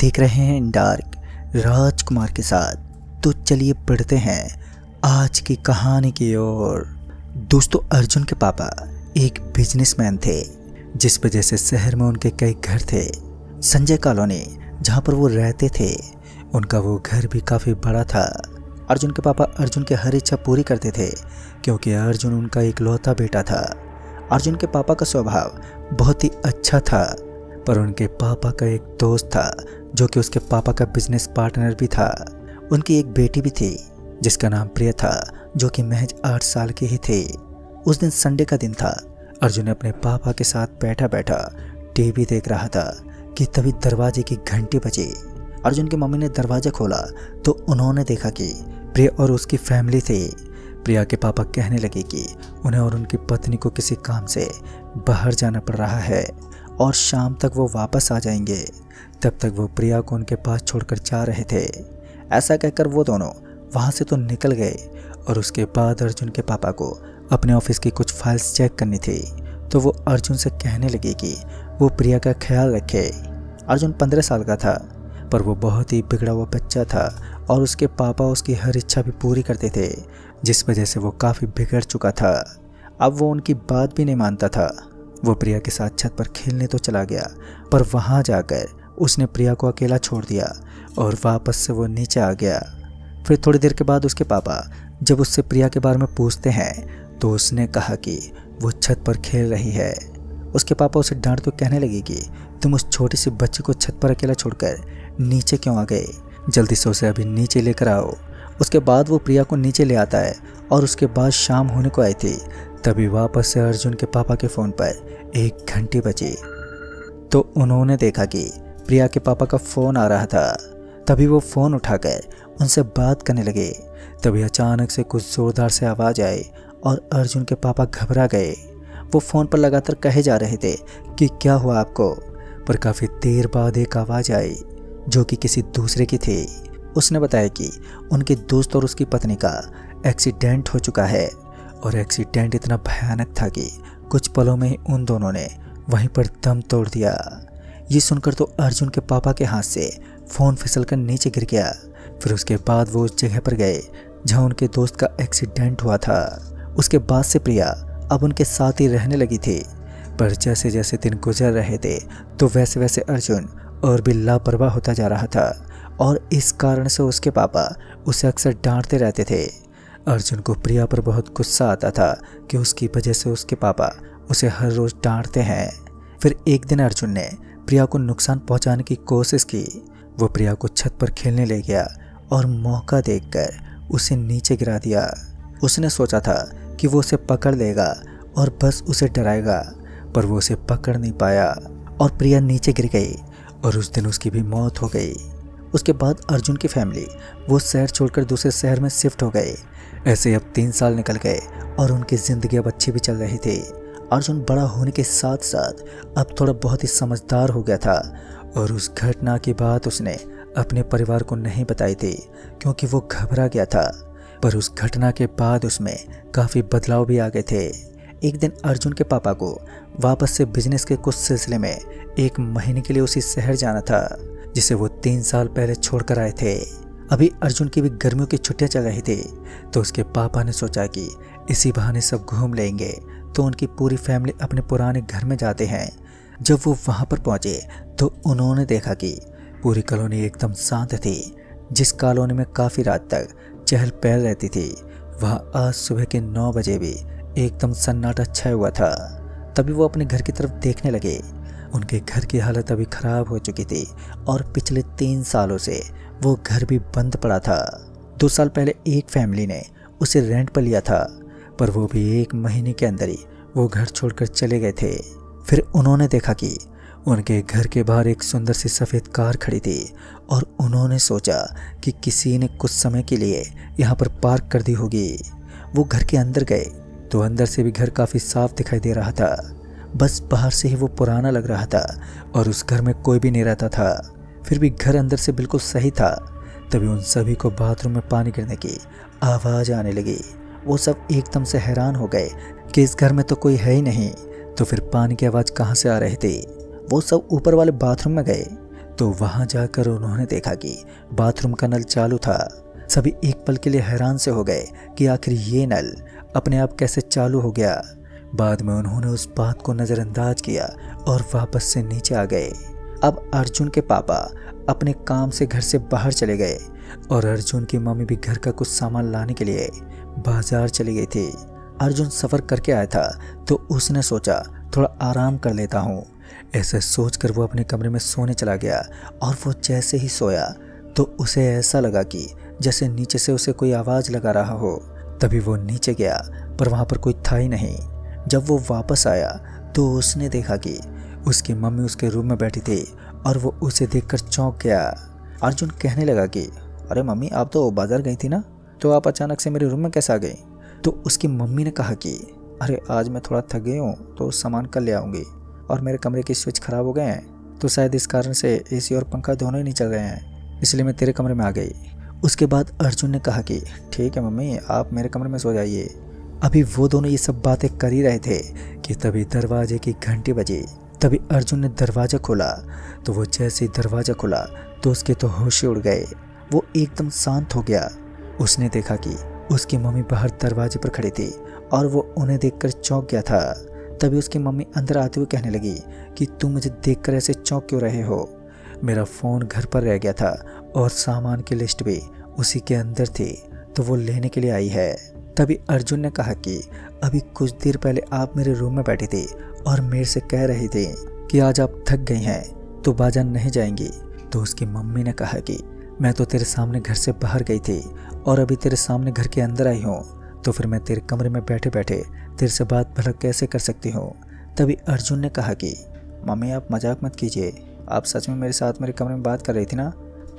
देख रहे हैं InDark राजकुमार के साथ। तो चलिए बढ़ते हैं आज की कहानी की ओर। दोस्तों, अर्जुन के पापा एक बिजनेसमैन थे, जिस वजह से शहर में उनके कई घर थे। संजय कॉलोनी जहाँ पर वो रहते थे, उनका वो घर भी काफ़ी बड़ा था। अर्जुन के पापा अर्जुन की हर इच्छा पूरी करते थे, क्योंकि अर्जुन उनका इकलौता बेटा था। अर्जुन के पापा का स्वभाव बहुत ही अच्छा था, पर उनके पापा का एक दोस्त था जो कि उसके पापा का बिजनेस पार्टनर भी था। उनकी एक बेटी भी थी जिसका नाम प्रिया था, जो कि महज 8 साल की ही थी। उस दिन संडे का दिन था। अर्जुन अपने पापा के साथ बैठा बैठा टीवी देख रहा था कि तभी दरवाजे की घंटी बजी। अर्जुन की मम्मी ने दरवाज़ा खोला तो उन्होंने देखा कि प्रिया और उसकी फैमिली थी। प्रिया के पापा कहने लगे कि उन्हें और उनकी पत्नी को किसी काम से बाहर जाना पड़ रहा है और शाम तक वो वापस आ जाएंगे। तब तक वो प्रिया को उनके पास छोड़कर जा रहे थे। ऐसा कहकर वो दोनों वहाँ से तो निकल गए, और उसके बाद अर्जुन के पापा को अपने ऑफिस की कुछ फाइल्स चेक करनी थी, तो वो अर्जुन से कहने लगे कि वो प्रिया का ख्याल रखे। अर्जुन 15 साल का था, पर वो बहुत ही बिगड़ा हुआ बच्चा था और उसके पापा उसकी हर इच्छा भी पूरी करते थे, जिस वजह से वो काफ़ी बिगड़ चुका था। अब वो उनकी बात भी नहीं मानता था। वो प्रिया के साथ छत पर खेलने तो चला गया, पर वहाँ जाकर उसने प्रिया को अकेला छोड़ दिया और वापस से वो नीचे आ गया। फिर थोड़ी देर के बाद उसके पापा जब उससे प्रिया के बारे में पूछते हैं तो उसने कहा कि वो छत पर खेल रही है। उसके पापा उसे डांट तो कहने लगे कि तुम उस छोटी सी बच्ची को छत पर अकेला छोड़कर नीचे क्यों आ गए, जल्दी से उसे अभी नीचे लेकर आओ। उसके बाद वो प्रिया को नीचे ले आता है और उसके बाद शाम होने को आई थी, तभी वापस से अर्जुन के पापा के फ़ोन पर एक घंटी बजी। तो उन्होंने देखा कि प्रिया के पापा का फ़ोन आ रहा था। तभी वो फ़ोन उठाकर उनसे बात करने लगे। तभी अचानक से कुछ ज़ोरदार से आवाज़ आई और अर्जुन के पापा घबरा गए। वो फ़ोन पर लगातार कहे जा रहे थे कि क्या हुआ आपको, पर काफ़ी देर बाद एक आवाज़ आई जो कि किसी दूसरे की थी। उसने बताया कि उनके दोस्त और उसकी पत्नी का एक्सीडेंट हो चुका है, और एक्सीडेंट इतना भयानक था कि कुछ पलों में ही उन दोनों ने वहीं पर दम तोड़ दिया। ये सुनकर तो अर्जुन के पापा के हाथ से फ़ोन फिसलकर नीचे गिर गया। फिर उसके बाद वो उस जगह पर गए जहां उनके दोस्त का एक्सीडेंट हुआ था। उसके बाद से प्रिया अब उनके साथ ही रहने लगी थी, पर जैसे जैसे दिन गुजर रहे थे तो वैसे वैसे अर्जुन और भी लापरवाह होता जा रहा था, और इस कारण से उसके पापा उसे अक्सर डांटते रहते थे। अर्जुन को प्रिया पर बहुत गुस्सा आता था कि उसकी वजह से उसके पापा उसे हर रोज़ डांटते हैं। फिर एक दिन अर्जुन ने प्रिया को नुकसान पहुंचाने की कोशिश की। वो प्रिया को छत पर खेलने ले गया और मौका देखकर उसे नीचे गिरा दिया। उसने सोचा था कि वो उसे पकड़ लेगा और बस उसे डराएगा, पर वो उसे पकड़ नहीं पाया और प्रिया नीचे गिर गई, और उस दिन उसकी भी मौत हो गई। उसके बाद अर्जुन की फैमिली वो शहर छोड़कर दूसरे शहर में शिफ्ट हो गए। ऐसे अब 3 साल निकल गए और उनकी ज़िंदगी अब अच्छी भी चल रही थी। अर्जुन बड़ा होने के साथ साथ अब थोड़ा बहुत ही समझदार हो गया था, और उस घटना की बात उसने अपने परिवार को नहीं बताई थी क्योंकि वो घबरा गया था। पर उस घटना के बाद उसमें काफ़ी बदलाव भी आ गए थे। एक दिन अर्जुन के पापा को वापस से बिजनेस के कुछ सिलसिले में 1 महीने के लिए उसी शहर जाना था जिसे वो 3 साल पहले छोड़कर आए थे। अभी अर्जुन की भी गर्मियों की छुट्टियां चल रही थी, तो उसके पापा ने सोचा कि इसी बहाने सब घूम लेंगे। तो उनकी पूरी फैमिली अपने पुराने घर में जाते हैं। जब वो वहां पर पहुंचे तो उन्होंने देखा कि पूरी कॉलोनी एकदम शांत थी। जिस कॉलोनी में काफ़ी रात तक चहल पहल रहती थी, वहाँ आज सुबह के 9 बजे भी एकदम सन्नाटा छाया हुआ था। तभी वो अपने घर की तरफ देखने लगे। उनके घर की हालत अभी ख़राब हो चुकी थी, और पिछले 3 सालों से वो घर भी बंद पड़ा था। 2 साल पहले एक फैमिली ने उसे रेंट पर लिया था, पर वो भी 1 महीने के अंदर ही वो घर छोड़कर चले गए थे। फिर उन्होंने देखा कि उनके घर के बाहर एक सुंदर सी सफ़ेद कार खड़ी थी, और उन्होंने सोचा कि किसी ने कुछ समय के लिए यहाँ पर पार्क कर दी होगी। वो घर के अंदर गए तो अंदर से भी घर काफ़ी साफ दिखाई दे रहा था, बस बाहर से ही वो पुराना लग रहा था और उस घर में कोई भी नहीं रहता था। फिर भी घर अंदर से बिल्कुल सही था। तभी उन सभी को बाथरूम में पानी गिरने की आवाज़ आने लगी। वो सब एकदम से हैरान हो गए कि इस घर में तो कोई है ही नहीं, तो फिर पानी की आवाज़ कहाँ से आ रही थी। वो सब ऊपर वाले बाथरूम में गए तो वहां जाकर उन्होंने देखा कि बाथरूम का नल चालू था। सभी एक पल के लिए हैरान से हो गए कि आखिर ये नल अपने आप कैसे चालू हो गया। बाद में उन्होंने उस बात को नज़रअंदाज किया और वापस से नीचे आ गए। अब अर्जुन के पापा अपने काम से घर से बाहर चले गए और अर्जुन की मम्मी भी घर का कुछ सामान लाने के लिए बाजार चली गई थी। अर्जुन सफ़र करके आया था तो उसने सोचा थोड़ा आराम कर लेता हूँ। ऐसे सोचकर वो अपने कमरे में सोने चला गया और वो जैसे ही सोया तो उसे ऐसा लगा कि जैसे नीचे से उसे कोई आवाज़ लगा रहा हो। तभी वो नीचे गया पर वहाँ पर कोई था ही नहीं। जब वो वापस आया तो उसने देखा कि उसकी मम्मी उसके रूम में बैठी थी और वो उसे देखकर चौंक गया। अर्जुन कहने लगा कि अरे मम्मी, आप तो बाज़ार गई थी ना, तो आप अचानक से मेरे रूम में कैसे आ गई? तो उसकी मम्मी ने कहा कि अरे आज मैं थोड़ा थक गई हूँ तो सामान कल ले आऊँगी और मेरे कमरे के स्विच ख़राब हो गए हैं, तो शायद इस कारण से एसी और पंखा दोनों ही नहीं चल रहे हैं, इसलिए मैं तेरे कमरे में आ गई। उसके बाद अर्जुन ने कहा कि ठीक है मम्मी, आप मेरे कमरे में सो जाइए। अभी वो दोनों ये सब बातें कर ही रहे थे कि तभी दरवाजे की घंटी बजी। तभी अर्जुन ने दरवाज़ा खोला तो वो जैसे ही दरवाज़ा खोला तो उसके तो होश उड़ गए। वो एकदम शांत हो गया। उसने देखा कि उसकी मम्मी बाहर दरवाजे पर खड़ी थी और वो उन्हें देखकर चौंक गया था। तभी उसकी मम्मी अंदर आते हुए कहने लगी कि तुम मुझे देखकर ऐसे चौंक क्यों रहे हो? मेरा फ़ोन घर पर रह गया था और सामान की लिस्ट भी उसी के अंदर थी, तो वो लेने के लिए आई है। तभी अर्जुन ने कहा कि अभी कुछ देर पहले आप मेरे रूम में बैठी थी और मेरे से कह रही थी कि आज आप थक गई हैं तो बाजार नहीं जाएंगी। तो उसकी मम्मी ने कहा कि मैं तो तेरे सामने घर से बाहर गई थी और अभी तेरे सामने घर के अंदर आई हूँ, तो फिर मैं तेरे कमरे में बैठे बैठे तेरे से बात भला कैसे कर सकती हूँ। तभी अर्जुन ने कहा कि मम्मी, आप मजाक मत कीजिए, आप सच में मेरे साथ मेरे कमरे में बात कर रही थी ना?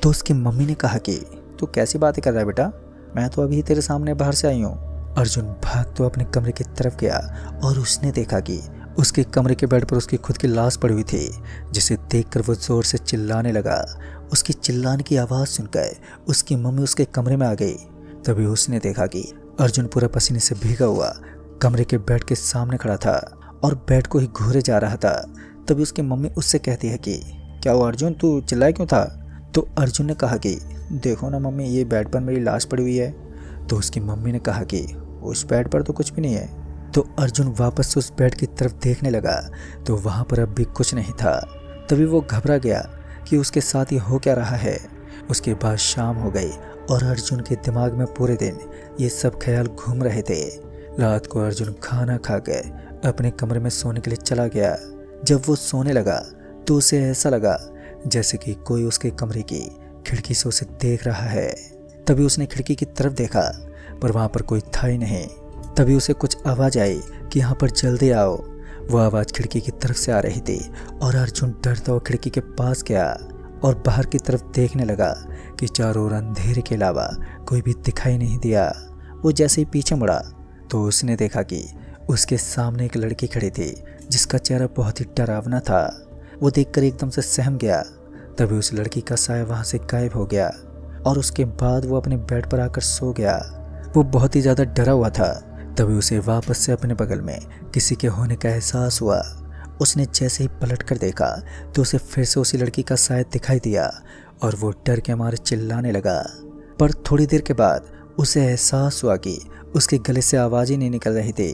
तो उसकी मम्मी ने कहा कि तू कैसी बातें कर रहा है बेटा, मैं तो अभी तेरे सामने बाहर से आई हूँ। अर्जुन भाग तो अपने कमरे की तरफ गया और उसने देखा कि उसके कमरे के बेड पर उसकी खुद की लाश पड़ी हुई थी, जिसे देखकर वो ज़ोर से चिल्लाने लगा। उसकी चिल्लाने की आवाज़ सुनकर उसकी मम्मी उसके कमरे में आ गई। तभी उसने देखा कि अर्जुन पूरा पसीने से भीगा हुआ कमरे के बेड के सामने खड़ा था और बेड को ही घूरे जा रहा था। तभी उसकी मम्मी उससे कहती है कि क्या वो अर्जुन, तू चिल्लाए क्यों था? तो अर्जुन ने कहा कि देखो ना मम्मी, ये बेड पर मेरी लाश पड़ी हुई है। तो उसकी मम्मी ने कहा कि उस बेड पर तो कुछ भी नहीं है। तो अर्जुन वापस उस बेड की तरफ देखने लगा तो वहाँ पर अब भी कुछ नहीं था। तभी वो घबरा गया कि उसके साथ ये हो क्या रहा है। उसके बाद शाम हो गई और अर्जुन के दिमाग में पूरे दिन ये सब ख्याल घूम रहे थे। रात को अर्जुन खाना खाकर अपने कमरे में सोने के लिए चला गया। जब वो सोने लगा तो उसे ऐसा लगा जैसे कि कोई उसके कमरे की खिड़की से उसे देख रहा है। तभी उसने खिड़की की तरफ देखा पर वहाँ पर कोई था ही नहीं। तभी उसे कुछ आवाज़ आई कि यहाँ पर जल्दी आओ। वो आवाज़ खिड़की की तरफ से आ रही थी और अर्जुन डरता हुआ खिड़की के पास गया और बाहर की तरफ देखने लगा कि चारों ओर अंधेरे के अलावा कोई भी दिखाई नहीं दिया। वो जैसे ही पीछे मुड़ा तो उसने देखा कि उसके सामने एक लड़की खड़ी थी जिसका चेहरा बहुत ही डरावना था। वो देखकर एकदम से सहम गया। तभी उस लड़की का साया वहाँ से गायब हो गया और उसके बाद वो अपने बेड पर आकर सो गया। वो बहुत ही ज़्यादा डरा हुआ था। तभी उसे वापस से अपने बगल में किसी के होने का एहसास हुआ। उसने जैसे ही पलट कर देखा तो उसे फिर से उसी लड़की का साया दिखाई दिया और वो डर के मारे चिल्लाने लगा। पर थोड़ी देर के बाद उसे एहसास हुआ कि उसके गले से आवाज़ ही नहीं निकल रही थी।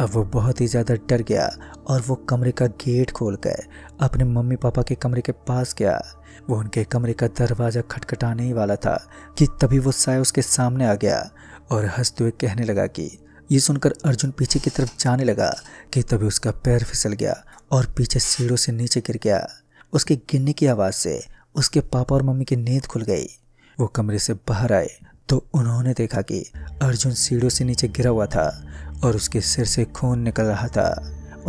अब वो बहुत ही ज़्यादा डर गया और वो कमरे का गेट खोलकर अपने मम्मी पापा के कमरे के पास गया। वो उनके कमरे का दरवाज़ा खटखटाने ही वाला था कि तभी वो साया उसके सामने आ गया और हंसते हुए कहने लगा कि ये सुनकर अर्जुन पीछे की तरफ जाने लगा कि तभी उसका पैर फिसल गया और पीछे सीढ़ियों से नीचे गिर गया। उसके गिरने की आवाज़ से उसके पापा और मम्मी की नींद खुल गई। वो कमरे से बाहर आए तो उन्होंने देखा कि अर्जुन सीढ़ियों से नीचे गिरा हुआ था और उसके सिर से खून निकल रहा था।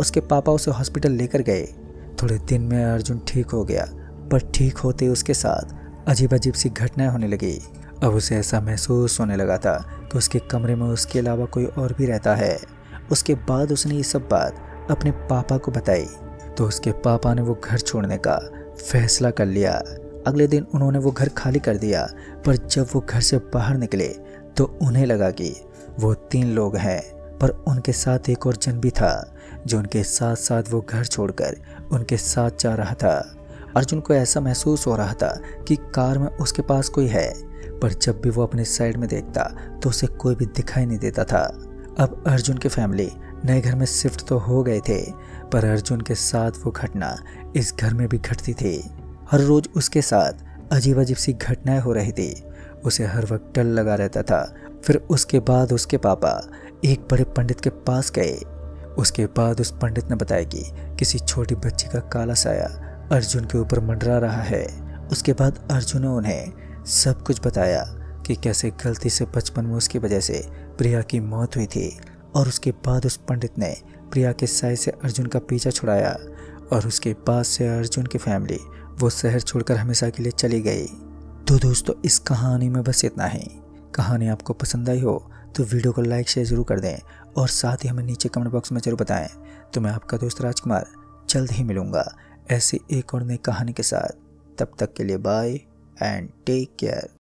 उसके पापा उसे हॉस्पिटल लेकर गए। थोड़े दिन में अर्जुन ठीक हो गया, पर ठीक होते उसके साथ अजीब अजीब सी घटनाएं होने लगी। अब उसे ऐसा महसूस होने लगा था कि उसके कमरे में उसके अलावा कोई और भी रहता है। उसके बाद उसने ये सब बात अपने पापा को बताई तो उसके पापा ने वो घर छोड़ने का फैसला कर लिया। अगले दिन उन्होंने वो घर खाली कर दिया, पर जब वो घर से बाहर निकले तो उन्हें लगा कि वो 3 लोग हैं, पर उनके साथ एक और जन भी था जो उनके साथ साथ वो घर छोड़कर उनके साथ जा रहा था। अर्जुन को ऐसा महसूस हो रहा था कि कार में उसके पास कोई है, पर जब भी वो अपने साइड में देखता तो उसे कोई भी दिखाई नहीं देता था। अब अर्जुन की फैमिली नए घर में शिफ्ट तो हो गए थे, पर अर्जुन के साथ वो घटना इस घर में भी घटती थी। हर रोज उसके साथ अजीब अजीब सी घटनाएं हो रही थी, उसे हर वक्त डर लगा रहता था। फिर उसके बाद उसके पापा एक बड़े पंडित के पास गए। उसके बाद उस पंडित ने बताया कि किसी छोटी बच्ची का काला साया अर्जुन के ऊपर मंडरा रहा है। उसके बाद अर्जुन ने उन्हें सब कुछ बताया कि कैसे गलती से बचपन में उसकी वजह से प्रिया की मौत हुई थी, और उसके बाद उस पंडित ने प्रिया के साय से अर्जुन का पीछा छुड़ाया, और उसके बाद से अर्जुन की फैमिली वो शहर छोड़कर हमेशा के लिए चली गई। तो दोस्तों, इस कहानी में बस इतना ही। कहानी आपको पसंद आई हो तो वीडियो को लाइक शेयर जरूर कर दें, और साथ ही हमें नीचे कमेंट बॉक्स में जरूर बताएं। तो मैं आपका दोस्त राजकुमार जल्द ही मिलूंगा ऐसी एक और नई कहानी के साथ। तब तक के लिए बाय एंड टेक केयर।